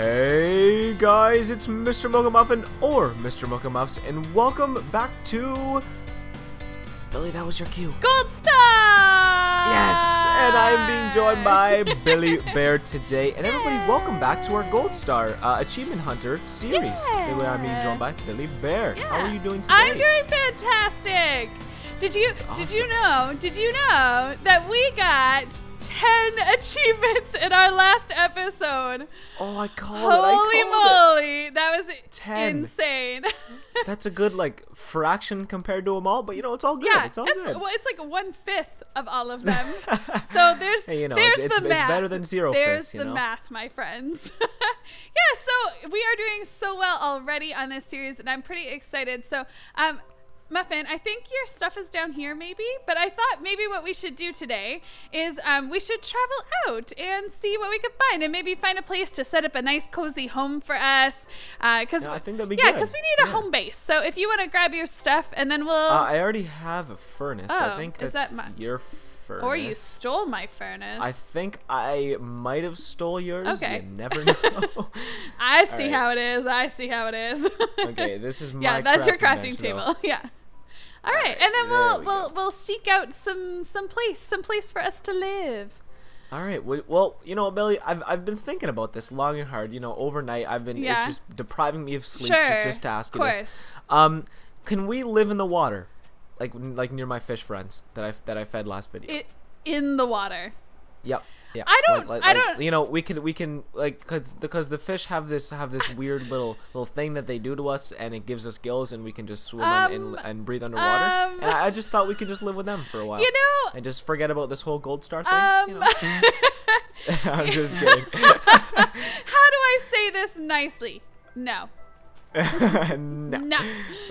Hey guys, it's Mr. Milkin Muffin, or Mr. Milkin Muffs, and welcome back to... Billie, that was your cue. Gold Star! Yes, and I'm being joined by Billie Bear today. And everybody, welcome back to our Gold Star Achievement Hunter series. Yeah. I'm being joined by Billie Bear. Yeah. How are you doing today? I'm doing fantastic. Did you know that we got 10 achievements in our last episode? Oh, I called it. Holy moly. That was 10. Insane. That's a good, like, fraction compared to them all, but, you know, it's all good. Yeah, it's all good. Well, it's like 1/5 of all of them. So there's, hey, you know, there's the math. It's better than 0/5, you know? There's the math, my friends. Yeah, so we are doing so well already on this series, and I'm pretty excited. So, Muffin, I think your stuff is down here maybe, but I thought maybe what we should do today is we should travel out and see what we could find, and maybe find a place to set up a nice cozy home for us, because no, I think that'd be good. Because we need a home base. So if you want to grab your stuff, and then we'll I already have a furnace. Oh, I think that's your furnace. Or you stole my furnace. I think I might have stole yours. Okay. You never know. I see how it is. Okay, this is my that's your crafting table. Yeah. All right, and then we'll seek out some place for us to live. All right. Well, you know, Billie, I've been thinking about this long and hard. You know, overnight I've been it's just depriving me of sleep just to ask you this. Can we live in the water, like near my fish friends that I fed last video? In the water. Yep. Yeah. I don't. You know, we can like because the fish have this weird little thing that they do to us, and it gives us gills, and we can just swim and breathe underwater. And I just thought we could just live with them for a while, you know, and just forget about this whole Gold Star thing. You know? I'm just kidding. How do I say this nicely? No. No.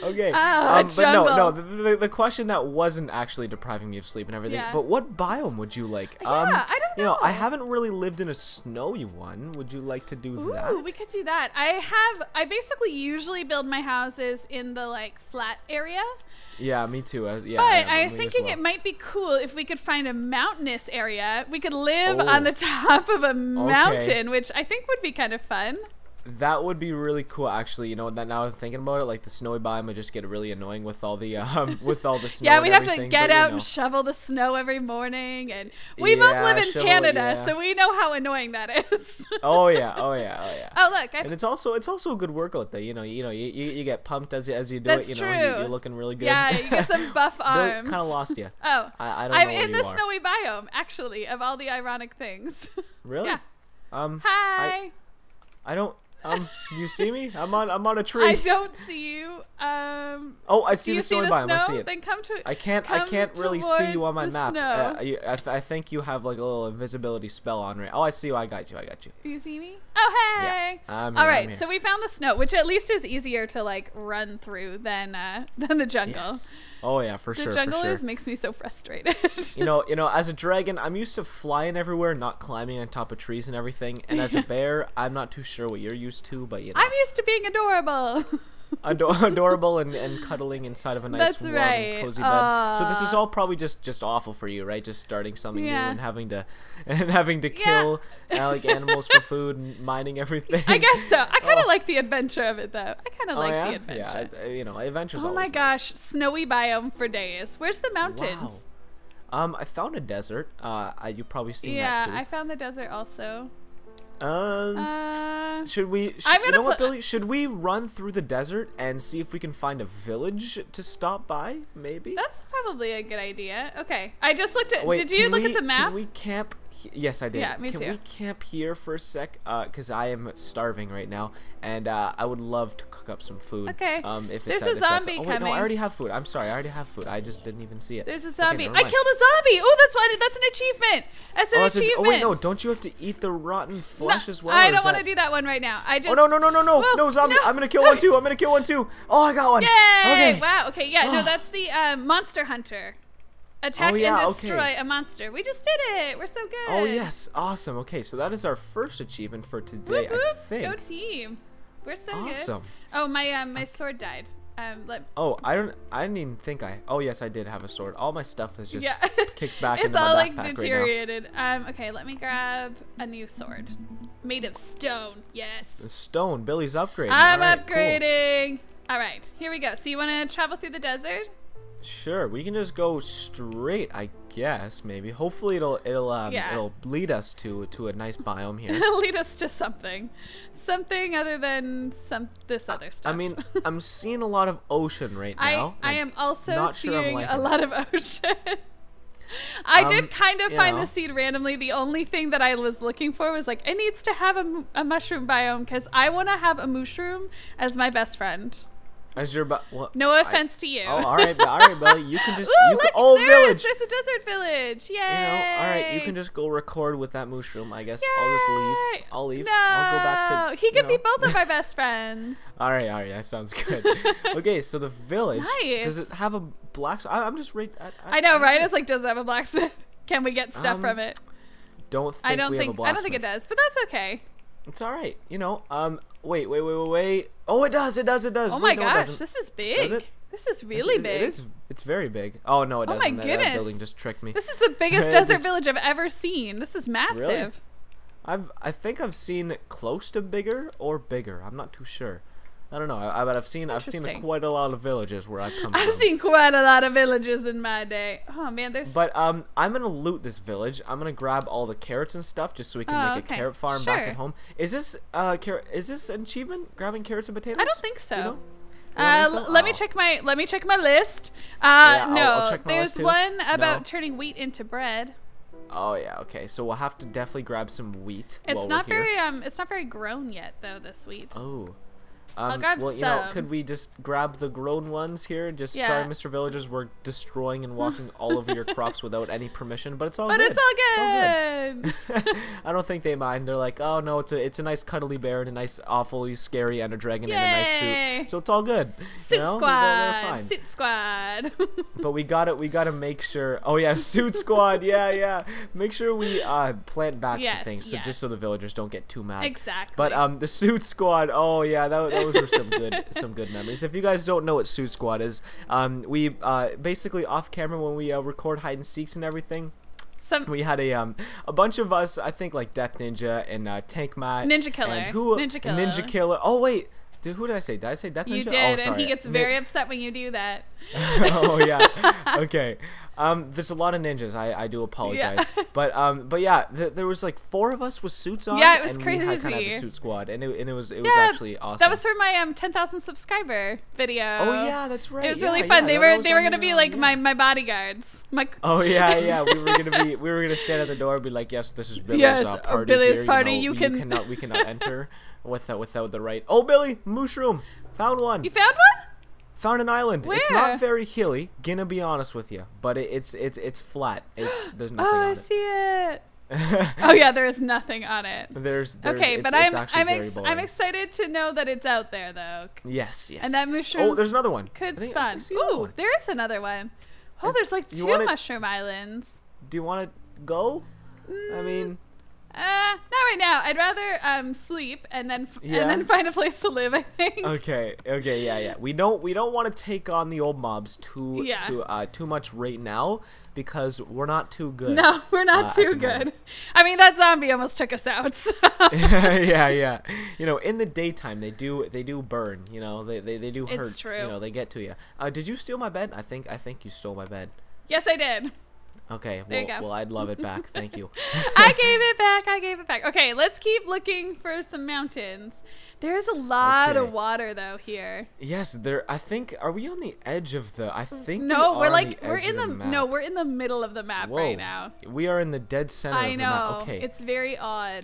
Okay. But no. The question that wasn't actually depriving me of sleep and everything. Yeah. But what biome would you like? Yeah, I don't know. You know, I haven't really lived in a snowy one. Would you like to do that? Ooh, we could do that. I basically usually build my houses in the like flat area. Yeah, me too. I was thinking it might be cool if we could find a mountainous area. We could live on the top of a mountain, which I think would be kind of fun. That would be really cool, actually. You know, that now I'm thinking about it, like the snowy biome would just get really annoying with all the snow. Yeah, we'd have to get out and shovel the snow every morning, and we both live in Canada, so we know how annoying that is. Oh yeah. Oh look, and it's also a good workout though. You know, you get pumped as you do it. That's true. You're looking really good. Yeah, you get some buff arms. Kind of lost you. Oh, I'm in the snowy biome, actually, of all the ironic things. Really? Yeah. Hi. I don't. You see me? I'm on a tree. I don't see you. Oh, I see the snowy biome. I see it. Then come to. I can't really see you on my map. I think you have like a little invisibility spell on right. Oh, I see you. I got you. Do you see me? Oh, hey. Yeah, All right. So we found the snow, which at least is easier to like run through than the jungle. Yes. Oh yeah, for sure. The jungle makes me so frustrated. You know, as a dragon, I'm used to flying everywhere, not climbing on top of trees and everything. And as a bear, I'm not too sure what you're used to, but you know. I'm used to being adorable. Adorable and cuddling inside of a nice warm and cozy bed. So this is all probably just awful for you, right? Just starting something new and having to kill like animals for food and mining everything. I guess so. I kind of like the adventure of it though. I kind of like the adventure. Yeah, you know, adventure's always nice. Oh my gosh, snowy biome for days. Where's the mountains? Wow. I found a desert. You've probably seen that too. Yeah, I found the desert also. Billie, should we run through the desert and see if we can find a village to stop by? Maybe that's probably a good idea. Okay, I just looked at. Wait, did you look at the map? Can we camp? Yes, I did. Yeah, me too. Can we camp here for a sec? Because I am starving right now, and I would love to cook up some food. Okay. There's a zombie coming. No, I already have food. I'm sorry, I already have food. I just didn't even see it. There's a zombie. Okay, I killed a zombie. Oh, that's an achievement. That's an achievement. Oh wait, no, don't you have to eat the rotten flesh as well? I don't want to do that one right now. I just. Oh no! Whoa, no zombie! No. I'm gonna kill one too. Oh, I got one. Yay! Okay. Wow. Okay. Yeah. No, that's the monster hunter. Attack and destroy a monster. We just did it. We're so good. Oh, yes. Awesome. Okay, so that is our first achievement for today, I think. Go team. We're so good. Awesome. Oh, my sword died. Oh, I didn't even think I. Oh yes, I did have a sword. All my stuff is just kicked back into my backpack right now. It's all like deteriorated. Okay, let me grab a new sword, made of stone. Yes. Stone. Billy's upgrading. I'm upgrading. Cool. All right, here we go. So you want to travel through the desert? Sure. We can just go straight. I guess maybe. Hopefully it'll lead us to a nice biome here. Lead us to something. Something other than this other stuff. I mean, I'm seeing a lot of ocean right now. I am also seeing a lot of ocean. I did kind of find the seed randomly. The only thing that I was looking for was like, it needs to have a mushroom biome because I want to have a mushroom as my best friend. As your well, no offense to you. Oh, all right, Billy. You can just village. There's a desert village. Yay! You know, all right, you can just go record with that mushroom. I guess I'll just leave. No. I'll go back to. He could be both of our best friends. All right, that sounds good. Okay, so the village. Nice. Does it have a blacksmith? I'm just right. I know, right? It's like, does it have a blacksmith? Can we get stuff from it? I don't think it does, but that's okay. It's all right. You know. Wait. Oh, it does. Oh my gosh, this is big. Does it? This is really big. It is. It's very big. Oh no, it doesn't. Oh my goodness. That building just tricked me. This is the biggest desert village I've ever seen. This is massive. Really? I think I've seen close to bigger or bigger. I'm not too sure. I don't know. But I've seen quite a lot of villages where I've come from. I've seen quite a lot of villages in my day. Oh man, there's. But I'm gonna loot this village. I'm gonna grab all the carrots and stuff just so we can make a carrot farm back at home. Is this an achievement? Grabbing carrots and potatoes? I don't think so. You know? Let me check my list. I'll check my list too. There's one about turning wheat into bread. Oh yeah, okay. So we'll have to definitely grab some wheat. It's not very it's not very grown yet though. This wheat. Oh. I'll grab some. Could we just grab the grown ones here? Sorry, Mr. Villagers, we're destroying and walking all over your crops without any permission, but it's all good. But it's all good. I don't think they mind. They're like, oh no, it's a nice cuddly bear and a nice awfully scary ender dragon and a nice suit. So it's all good. Suit Squad. Suit Squad. But we gotta make sure. Oh yeah, Suit Squad. Yeah. Make sure we plant back the things just so the villagers don't get too mad. Exactly. But the Suit Squad. Oh yeah, that was. Those were some good memories. If you guys don't know what Suit Squad is, we basically off camera when we record hide and seeks and everything, we had a bunch of us. I think like Death Ninja and Tank Mat, Ninja Killer. Oh wait. Who did I say? Did I say Death Ninja? You did, and he gets very upset when you do that. Oh yeah. Okay. There's a lot of ninjas. I do apologize. Yeah. But yeah, there was like 4 of us with suits on. Yeah, it was crazy. We had kind of the Suit Squad, and it was actually awesome. That was for my 10,000 subscriber video. Oh yeah, that's right. It was really fun. They were gonna be like my bodyguards. We were gonna stand at the door and be like, yes, this is Billy's party. Billy's party. You cannot enter. Without the right. Oh, Billy, mushroom. Found one. You found one? Found an island. Where? It's not very hilly. Gonna be honest with you, but it's flat. There's nothing on it. Oh, I see it. Oh yeah, there is nothing on it. I'm excited to know that it's out there though. Yes. And that mushroom. Oh, there's another one. Could spawn. Ooh, there is another one. Oh, there's like 2 mushroom islands. Do you want to go? I mean. Not right now. I'd rather sleep and then find a place to live, I think. Okay, yeah. We don't want to take on the old mobs too much right now because we're not too good. No, we're not too good. I mean, that zombie almost took us out. So. Yeah. You know, in the daytime they do burn, you know. They do hurt. It's true. You know, they get to you. Did you steal my bed? I think you stole my bed. Yes, I did. Okay, well, I'd love it back. Thank you. I gave it back. Okay, let's keep looking for some mountains. There's a lot of water though here. Yes, I think are we on the edge of the we're in the middle of the map right now. We are in the dead center of the map. Okay. It's very odd.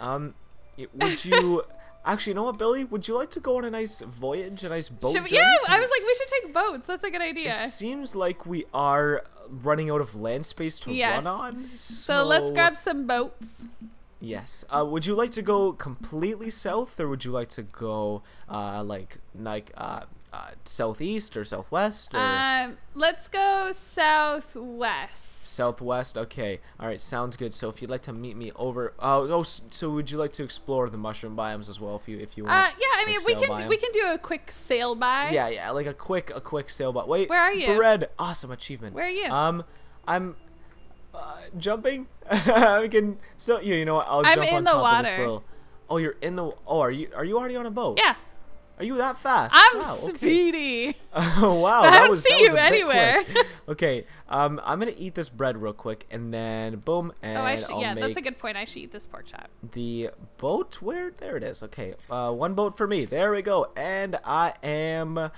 Would you actually, you know what, Billy? Would you like to go on a nice voyage, a nice boat journey? Yeah, I was like, we should take boats. That's a good idea. It seems like we are running out of land space to run on. So let's grab some boats. Yes. Would you like to go completely south, or would you like to go like southeast or southwest? Or? Let's go southwest. Southwest. Okay. All right. Sounds good. So if you'd like to meet me over, so would you like to explore the mushroom biomes as well? If you want. Yeah. I mean, we can do a quick sail by. Yeah. Yeah. Like a quick sail by. Wait. Where are you? Bread. Awesome achievement. Where are you? I'm jumping. We can. So you know what? I'll jump on top of this little. Oh, you're in the. Oh, are you already on a boat? Yeah. Are you that fast? I'm speedy. Oh, wow. I don't see you anywhere. Okay. I'm going to eat this bread real quick and then boom. And yeah, that's a good point. I should eat this pork chop. The boat? Where? There it is. Okay. One boat for me. There we go. And I am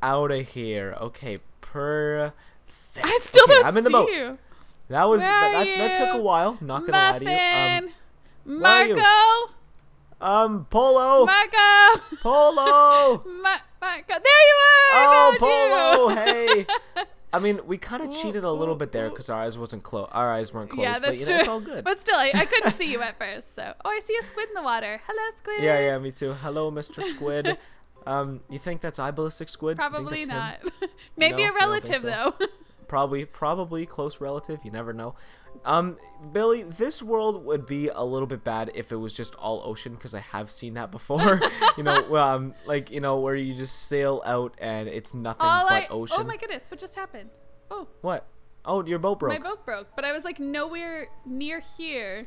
out of here. Okay. Perfect. I still don't see you. I'm in the boat. That was, that took a while. Not going to lie to you. Marco. Polo. Marco. Polo. Marco. There you are. Oh, Polo. You. Hey. I mean, we kind of cheated a little bit there because our eyes weren't closed. Yeah, that's true. It's all good. But still, I couldn't see you at first. So, oh, I see a squid in the water. Hello, squid. Yeah, yeah, me too. Hello, Mr. Squid. You think that's eyeballistic squid? Probably not. Maybe a relative though. Probably close relative. You never know. Billy, this world would be a little bit bad if it was just all ocean, because I have seen that before. You know, like, you know, where you just sail out and it's nothing but ocean. Oh my goodness, what just happened? Oh. What? Oh, your boat broke. My boat broke, but I was like nowhere near here.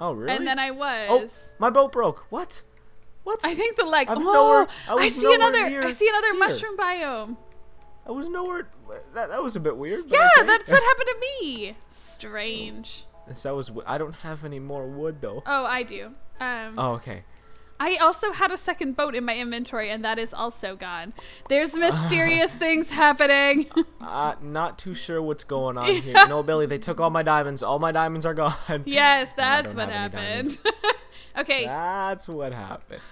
Oh really? And then I was. Oh, my boat broke. What? What? I think the like. I see another mushroom biome. I was nowhere. That was a bit weird. But yeah, okay. That's what happened to me. Strange. That was. I don't have any more wood though. Oh, I do. Oh, okay. I also had a second boat in my inventory, and that is also gone. There's mysterious things happening. Not too sure what's going on here. No, Billy, they took all my diamonds. All my diamonds are gone. Yes, that's what happened. Okay. That's what happened.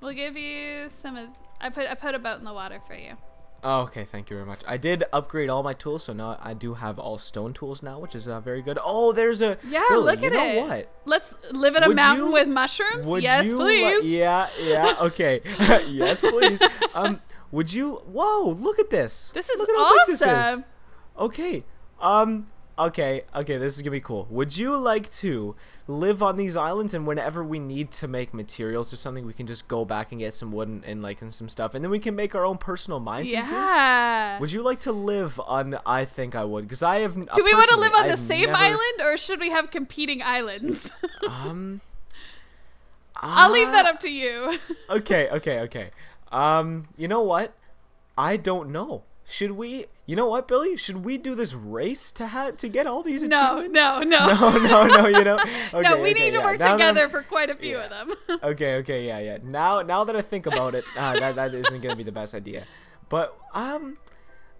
We'll give you some of. I put a boat in the water for you. Oh, okay, thank you very much. I did upgrade all my tools, so now I do have all stone tools now, which is very good. Oh, there's a Billy, look at it. You know what? Let's live in a mountain with mushrooms. Yes, please. Yeah, yeah. Okay. Yes, please. Would you? Whoa! Look at this. This is look at how awesome. This is. Okay. Okay, this is gonna be cool. Would you like to live on these islands, and whenever we need to make materials or something, we can just go back and get some wood and some stuff, and then we can make our own personal mines? Yeah. Would you like to live on? I think I would, because I have. Do we want to live on the same island, or should we have competing islands? I'll leave that up to you. Okay. You know what? I don't know. Should we? You know what, Billy? Should we do this race to get all these achievements? No. You know. Okay, no, we need to work together for quite a few of them. Okay. Now that I think about it, that isn't gonna be the best idea. But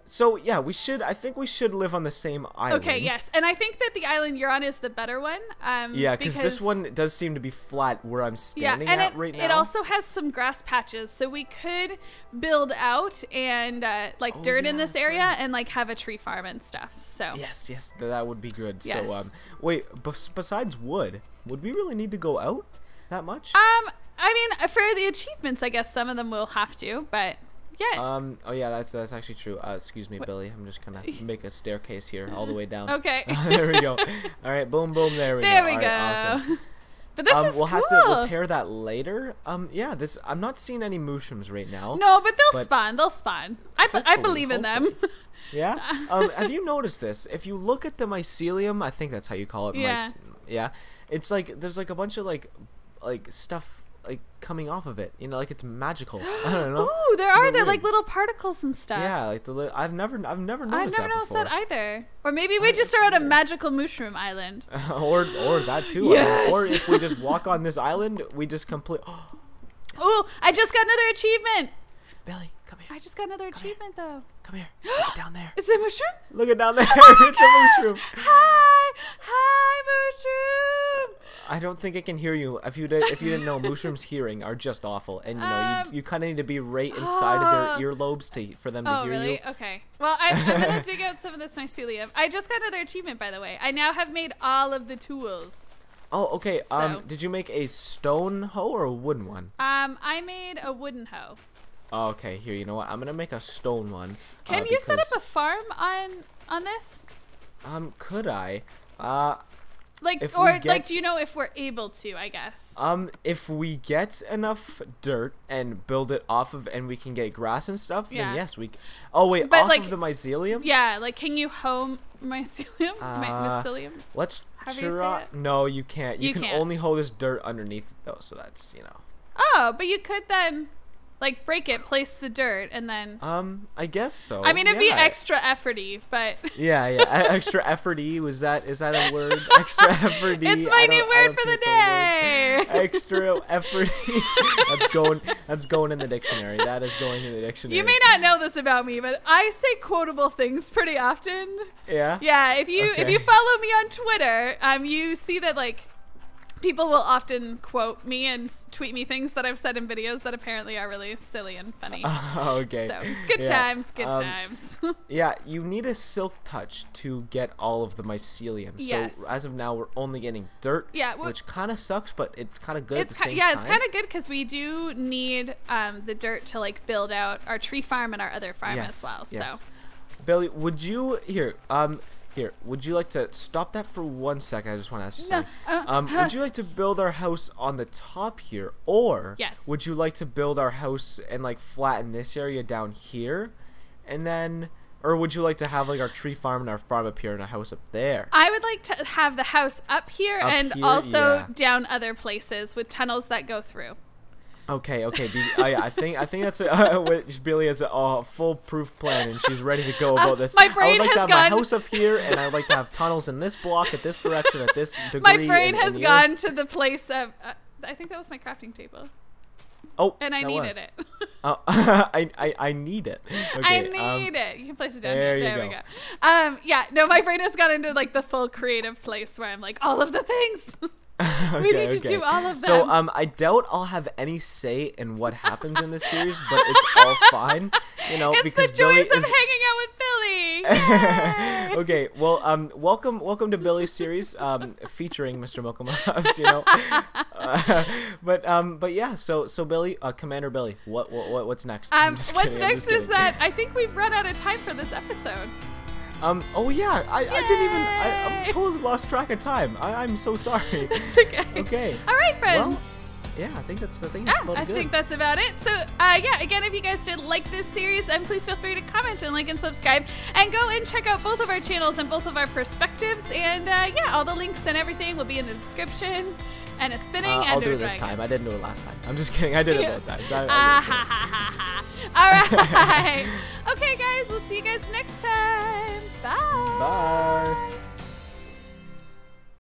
so yeah, we should. I think we should live on the same island. Okay, yes, and I think that the island you're on is the better one. Yeah, because this one does seem to be flat where I'm standing at right now. It also has some grass patches, so we could build out and like dirt in this area and like have a tree farm and stuff. So yes, that would be good. Yes. So wait, besides wood, would we really need to go out that much? I mean, for the achievements, I guess some of them will have to, but. Yeah. Oh yeah, that's actually true. Excuse me, Billy. I'm just gonna make a staircase here all the way down. Okay. There we go. All right. Boom, boom. There we go. Right, awesome. But this is we'll cool. We'll have to repair that later. Yeah. This I'm not seeing any mushrooms right now. No, but they'll spawn. They'll spawn. I believe in them. Yeah. Have you noticed this? If you look at the mycelium, I think that's how you call it. Yeah. Yeah. It's like there's like a bunch of like stuff. Like coming off of it, you know, like it's magical. I don't know. Oh, they're like little particles and stuff. Yeah, like I've never noticed that before. I've never noticed that either. Or maybe we just are at a magical mushroom island. or that too. Yes. Or if we just walk on this island, we just complete. Oh, I just got another achievement. Billy, come here. I just got another achievement though. Come here. Look down there. Is it a mushroom? Look at down there. Oh my gosh. A mushroom. Hi, mushroom. I don't think it can hear you. If you didn't know, mushrooms' hearing are just awful, and you know you kind of need to be right inside of their earlobes for them to hear you. Okay. Well, I'm gonna dig out some of this mycelium. I just got another achievement, by the way. I now have made all of the tools. Oh, okay. So. Did you make a stone hoe or a wooden one? I made a wooden hoe. Okay, here, you know what? I'm gonna make a stone one. Can you set up a farm on this? Could I? Like, or like, do you know if we're able to, I guess? If we get enough dirt and build it off of, and we can get grass and stuff, yeah. Then yes, we. Oh wait, but off like, of the mycelium. Yeah, like, can you hoe mycelium? Mycelium. Let's try. No, you can't. You can only hoe this dirt underneath it, though. So that's, you know. Oh, but you could then, like, break it, place the dirt, and then. I guess so. I mean, it'd be extra efforty, but. Yeah, yeah, extra efforty. Is that a word? Extra efforty. It's my new word for the day. Extra efforty. That's going in the dictionary. That is going in the dictionary. You may not know this about me, but I say quotable things pretty often. Yeah. Yeah. If you follow me on Twitter, you see that, like. People will often quote me and tweet me things that I've said in videos that apparently are really silly and funny. Oh, okay. So, it's good times, good times. Yeah, you need a silk touch to get all of the mycelium. Yes. So, as of now, we're only getting dirt, yeah, well, which kind of sucks, but it's kind of good at the same time. Yeah, it's kind of good because we do need the dirt to, like, build out our tree farm and our other farm as well. Yes. So, Billy, would you... Here, Here, would you like to stop that for one second? I just want to ask you something. Would you like to build our house on the top here, or would you like to build our house and, like, flatten this area down here, and then, or would you like to have, like, our tree farm and our farm up here and a house up there? I would like to have the house up here and also down other places with tunnels that go through. Okay, okay. I think that's Billie has a foolproof plan, and she's ready to go about this. My brain I would like to have my house up here, and I would like to have tunnels in this block at this direction at this degree. My brain has gone to the place of. I think that was my crafting table. Oh, and I needed it. Oh, I need it. Okay, I need it. You can place it down there. There we go. Yeah. No, my brain has gone into, like, the full creative place where I'm like all of the things. Okay, we need to do all of them. So I doubt I'll have any say in what happens in this series, but it's all fine, you know, it's because the joys of hanging out with Billie. Okay, well, welcome to Billie's series, featuring Mr. Milkin Muffin, you know. But yeah, so Billie, Commander Billie, what's next? What's next is that I think we've run out of time for this episode. Oh yeah, I didn't even, I've totally lost track of time. I'm so sorry. That's okay. Okay. All right, friends. Well, yeah, I think that's about it. So, yeah, again, if you guys did like this series, then please feel free to comment and like and subscribe. And go and check out both of our channels and both of our perspectives. And, yeah, all the links and everything will be in the description. And a spinning and I'll do it this time. I didn't do it last time. I'm just kidding. I did it both times. All right. Okay, guys. We'll see you guys next time. Bye. Bye.